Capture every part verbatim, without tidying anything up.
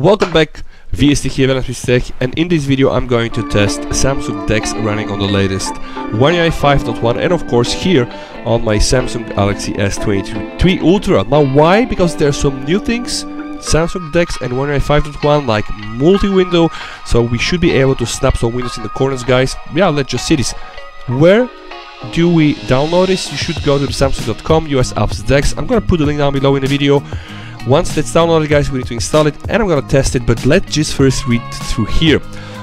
Welcome back, V S T here, Benefits Tech, and in this video I'm going to test Samsung DeX running on the latest One U I five point one and of course here on my Samsung Galaxy S twenty-three Ultra. Now why? Because there are some new things, Samsung DeX and One U I five point one, like multi-window, so we should be able to snap some windows in the corners, guys. Yeah, let's just see this. Where do we download this? You should go to the samsung dot com, U S apps DeX. I'm gonna put the link down below in the video. Once that's downloaded, guys, we need to install it and I'm gonna test it, but let's just first read through here.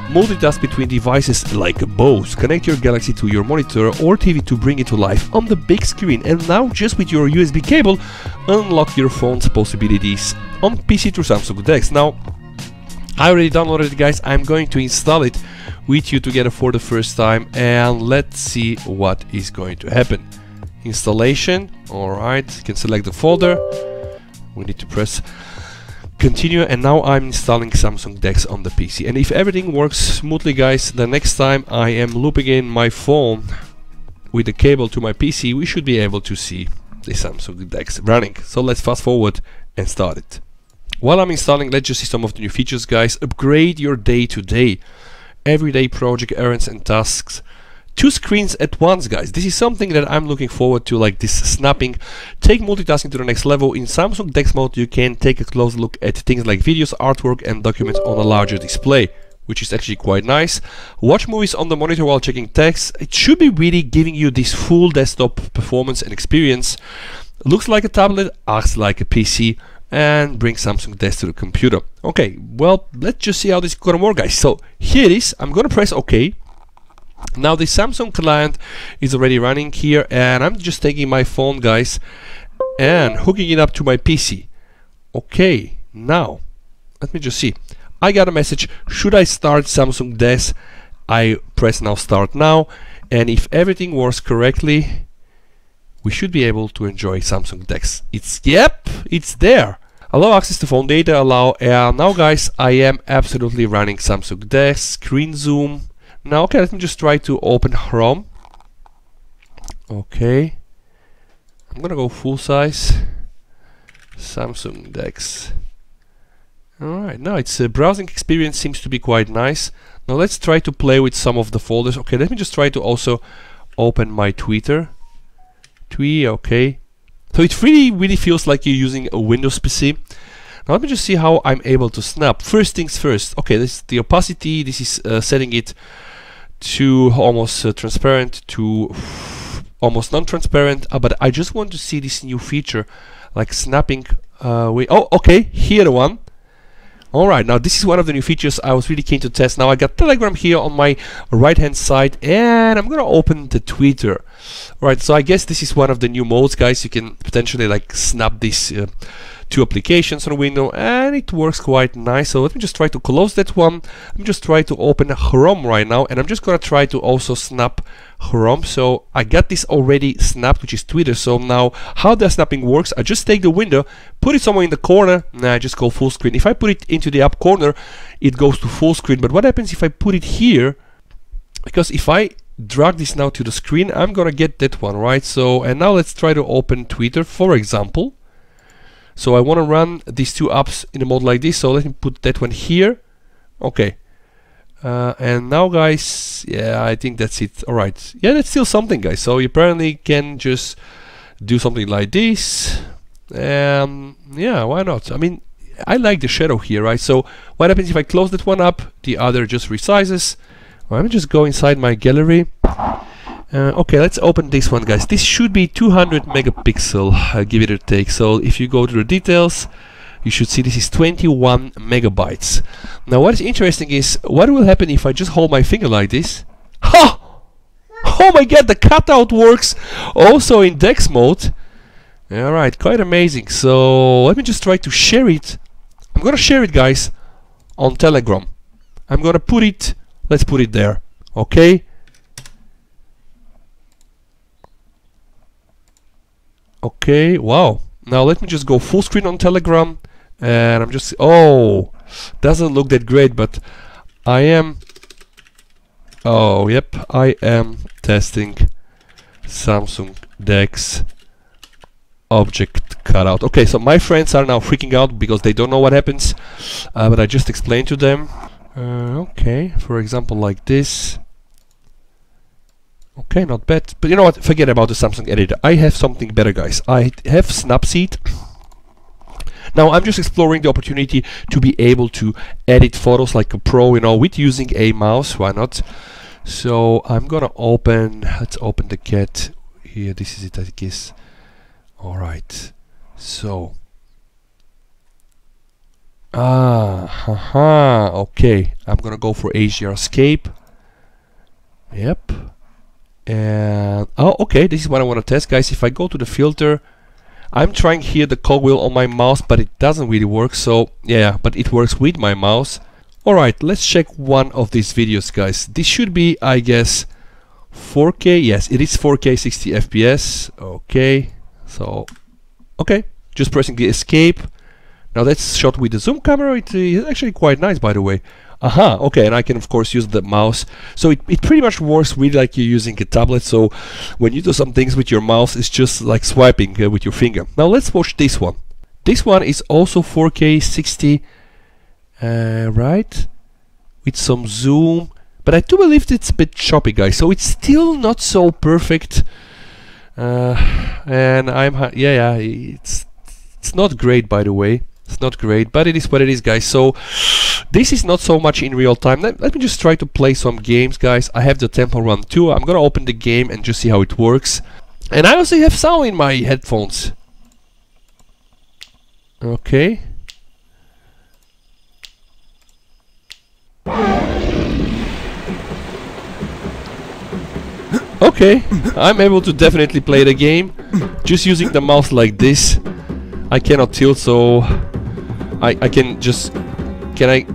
Multitask between devices like Bose. Connect your Galaxy to your monitor or T V to bring it to life on the big screen. And now, just with your U S B cable, unlock your phone's possibilities on P C through Samsung DeX. Now, I already downloaded it, guys. I'm going to install it with you together for the first time and let's see what is going to happen. Installation, alright, you can select the folder. We need to press continue and now I'm installing Samsung DeX on the P C. And if everything works smoothly, guys, the next time I am looping in my phone with the cable to my P C, we should be able to see the Samsung DeX running. So let's fast forward and start it. While I'm installing, let's just see some of the new features, guys. Upgrade your day-to-day, everyday project errands and tasks. Two screens at once, guys. This is something that I'm looking forward to, like this snapping. Take multitasking to the next level. In Samsung DeX mode, you can take a close look at things like videos, artwork and documents on a larger display, which is actually quite nice. Watch movies on the monitor while checking text. It should be really giving you this full desktop performance and experience. Looks like a tablet, acts like a P C, and bring Samsung DeX to the computer. Okay, well, let's just see how this is gonna work, guys. So here it is. I'm gonna press OK. Now the Samsung client is already running here and I'm just taking my phone, guys, and hooking it up to my P C. Okay, now let me just see. I got a message, should I start Samsung DeX? I press now start now, and if everything works correctly, we should be able to enjoy Samsung DeX. It's, yep, it's there. Allow access to phone data, allow, and now, guys, I am absolutely running Samsung DeX. Screen zoom. Now, okay, let me just try to open Chrome. Okay, I'm gonna go full size Samsung DeX. Alright, now its uh, browsing experience seems to be quite nice. Now let's try to play with some of the folders. Okay, let me just try to also open my Twitter. Tweet, okay. So it really, really feels like you're using a Windows P C. Now let me just see how I'm able to snap. First things first. Okay, this is the opacity. This is uh, setting it to almost uh, transparent to almost non-transparent, uh, but I just want to see this new feature, like snapping uh, way. Oh, okay, here the one. Alright, now this is one of the new features I was really keen to test. Now I got Telegram here on my right hand side and I'm gonna open the Twitter. Alright, so I guess this is one of the new modes, guys. You can potentially like snap these uh, two applications on a window and it works quite nice. So let me just try to close that one. I'm just trying to open Chrome right now and I'm just gonna try to also snap Chrome. So I got this already snapped, which is Twitter. So now how the snapping works, I just take the window, put it somewhere in the corner, and I just go full screen. If I put it into the up corner, it goes to full screen. But what happens if I put it here? Because if I drag this now to the screen, I'm gonna get that one, right? So, and now let's try to open Twitter, for example. So I want to run these two apps in a mode like this, so let me put that one here. Okay, uh, and now, guys, yeah, I think that's it. Alright, yeah, that's still something, guys. So you apparently can just do something like this. Um, yeah, why not? I mean, I like the shadow here, right? So what happens if I close that one up? The other just resizes. Well, let me just go inside my gallery. Uh, okay, let's open this one, guys. This should be two hundred megapixel, uh, give it a take. So if you go to the details, you should see this is twenty-one megabytes. Now what is interesting is, what will happen if I just hold my finger like this? Ha! Oh my god, the cutout works also in DeX mode. Alright, quite amazing. So let me just try to share it. I'm gonna share it, guys, on Telegram. I'm gonna put it, let's put it there. Okay. Okay, wow. Now let me just go full screen on Telegram and I'm just, oh, doesn't look that great, but I am, oh, yep, I am testing Samsung DeX object cut out. Okay, so my friends are now freaking out because they don't know what happens, uh, but I just explained to them. Uh, okay, for example, like this. Okay, not bad. But you know what? Forget about the Samsung editor. I have something better, guys. I have Snapseed. Now I'm just exploring the opportunity to be able to edit photos like a pro, you know, with using a mouse. Why not? So I'm gonna open. Let's open the cat. Here, this is it, I guess. All right. So. Ah, haha. Okay. I'm gonna go for Asia Escape. Yep. And oh, okay. This is what I want to test, guys. If I go to the filter, I'm trying here the cogwheel on my mouse, but it doesn't really work. So yeah, but it works with my mouse. All right, let's check one of these videos, guys. This should be, I guess, four K. Yes, it is four K, sixty F P S. Okay, so okay, just pressing the escape. Now that's shot with the zoom camera. It is actually quite nice, by the way. Aha, okay, and I can of course use the mouse. So it, it pretty much works really like you're using a tablet, so when you do some things with your mouse, it's just like swiping uh, with your finger. Now let's watch this one. This one is also four K sixty, uh, right? With some zoom, but I do believe it's a bit choppy, guys, so it's still not so perfect. Uh, and I'm, ha yeah, yeah, it's, it's not great, by the way. It's not great, but it is what it is, guys. So this is not so much in real time. Let, let me just try to play some games, guys. I have the Temple Run two. I'm gonna open the game and just see how it works. And I also have sound in my headphones. Okay. Okay, I'm able to definitely play the game. Just using the mouse like this. I cannot tilt, so I, I can just... Can I?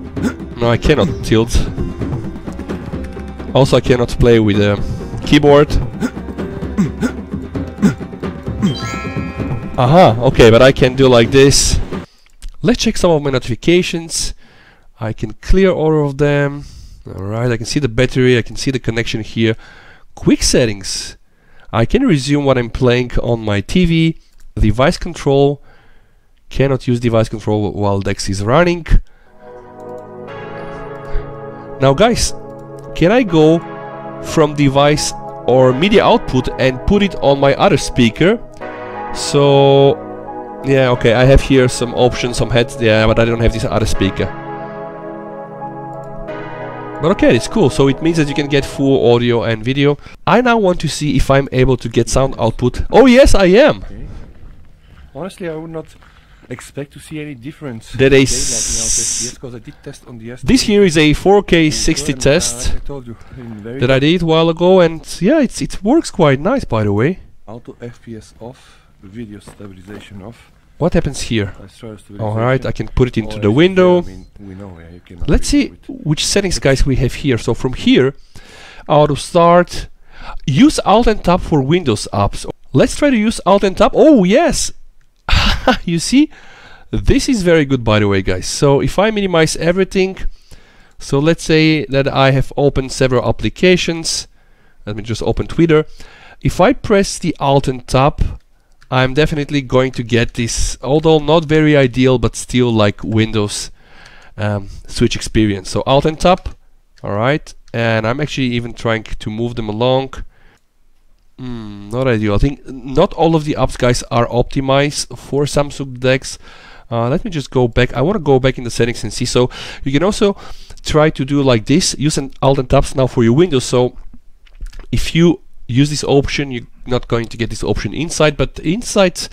No, I cannot tilt. Also, I cannot play with a keyboard. Aha, okay, but I can do like this. Let's check some of my notifications. I can clear all of them. Alright, I can see the battery, I can see the connection here. Quick settings. I can resume what I'm playing on my T V. Device control. Cannot use device control while DeX is running. Now guys, can I go from device or media output and put it on my other speaker? So yeah, okay, I have here some options, some heads, yeah, but I don't have this other speaker. But okay, it's cool, so it means that you can get full audio and video. I now want to see if I'm able to get sound output. Oh yes, I am! Okay. Honestly, I would not expect to see any difference. That is, I did test on the this here is a four K sixty test uh, I that I did a while ago, and yeah, it's it works quite nice, by the way. Auto F P S off, video stabilization off. What happens here? All right, I can put it into the window. I mean, we know, yeah, you let's see which settings, guys, we have here. So from here, auto start, use Alt and Tab for Windows apps. Let's try to use Alt and Tab. Oh yes. You see, this is very good, by the way, guys. So if I minimize everything, so let's say that I have opened several applications. Let me just open Twitter. If I press the Alt and Tab, I'm definitely going to get this, although not very ideal, but still like Windows um, switch experience. So Alt and Tab, all right, and I'm actually even trying to move them along. Mm, not ideal. I think not all of the apps, guys, are optimized for Samsung DeX. Uh, let me just go back. I want to go back in the settings and see. So you can also try to do like this. Use an Alt and Tabs now for your Windows. So if you use this option, you're not going to get this option inside. But inside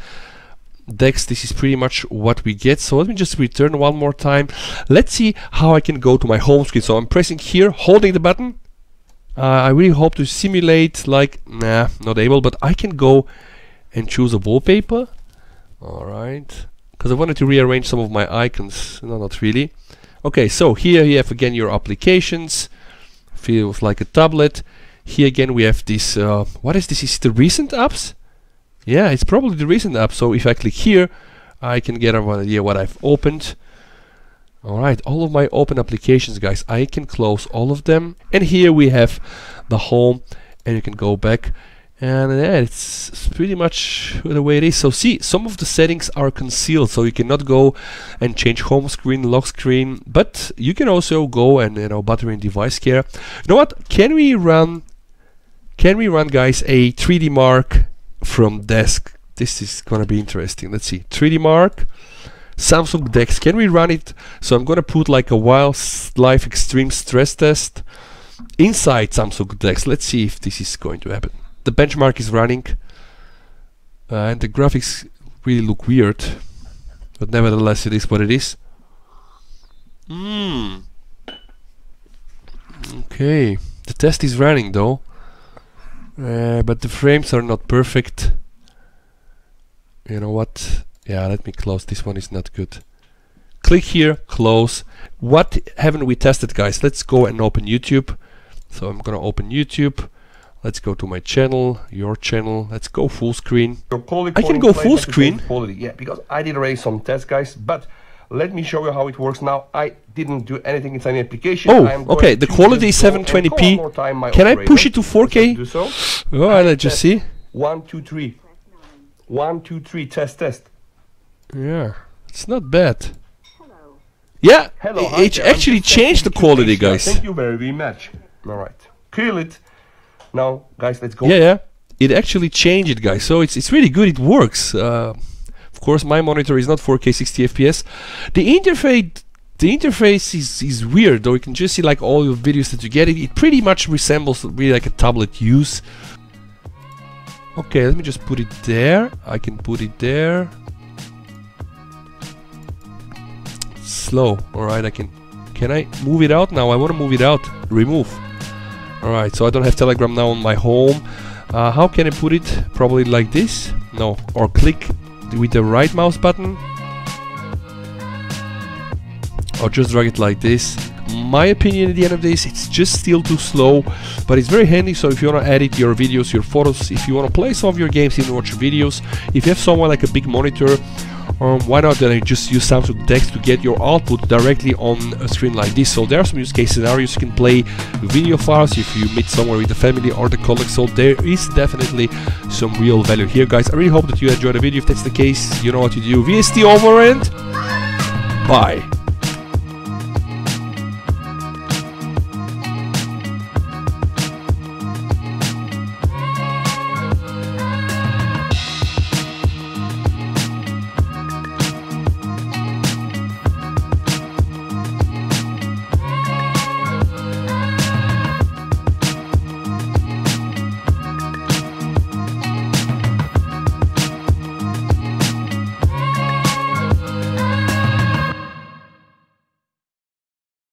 DeX, this is pretty much what we get. So let me just return one more time. Let's see how I can go to my home screen. So I'm pressing here, holding the button. Uh, I really hope to simulate like, nah, not able, but I can go and choose a wallpaper. Alright, because I wanted to rearrange some of my icons. No, not really. Okay, so here you have again your applications. Feels like a tablet. Here again we have this, uh, what is this? Is it the recent apps? Yeah, it's probably the recent app. So if I click here, I can get an idea what I've opened. Alright, all of my open applications, guys, I can close all of them. And here we have the home, and you can go back And yeah, it's pretty much the way it is. So see, some of the settings are concealed, so you cannot go and change home screen, lock screen, but you can also go and, you know, battery and device care. You know what? Can we run, can we run, guys, a three D mark from desk? This is gonna be interesting. Let's see, three D mark, Samsung DeX. Can we run it? So I'm gonna put like a wildlife extreme stress test inside Samsung DeX. Let's see if this is going to happen. The benchmark is running, uh, and the graphics really look weird, but nevertheless it is what it is. Mm. Okay, the test is running though, uh, but the frames are not perfect. You know what? Yeah, let me close. This one is not good. Click here, close. What haven't we tested, guys? Let's go and open YouTube. So I'm gonna open YouTube. Let's go to my channel, your channel. Let's go full screen. I can go full screen. Quality. Yeah, because I did already some tests, guys, but let me show you how it works now. I didn't do anything inside the application. Oh, okay, the quality is seven twenty p. Can I push it to four K? Do so. Oh, and let's just see. One, two, three. One, two, three, test, test. Yeah, it's not bad. Hello. Yeah, Hello, it actually changed the quality, guys. Thank you very much. All right, kill it. Now, guys, let's go. Yeah, yeah. It actually changed it, guys. So it's it's really good. It works. Uh, of course, my monitor is not four K sixty F P S. The interface, the interface is is weird. Though you can just see like all your videos that you get. It, it pretty much resembles really like a tablet use. Okay, let me just put it there. I can put it there. Slow. All right, I can. Can I move it out now? I want to move it out. Remove. Alright, so I don't have Telegram now on my home. Uh, how can I put it? Probably like this? No. Or click with the right mouse button. Or just drag it like this. My opinion at the end of this, it's just still too slow. But it's very handy, so if you want to edit your videos, your photos, if you want to play some of your games, even watch videos, if you have someone like a big monitor, Um, why not then I just use Samsung DeX to get your output directly on a screen like this. So there are some use case scenarios. You can play video files if you meet somewhere with the family or the colleagues. So there is definitely some real value here, guys. I really hope that you enjoyed the video. If that's the case, you know what to do. V S T over and bye.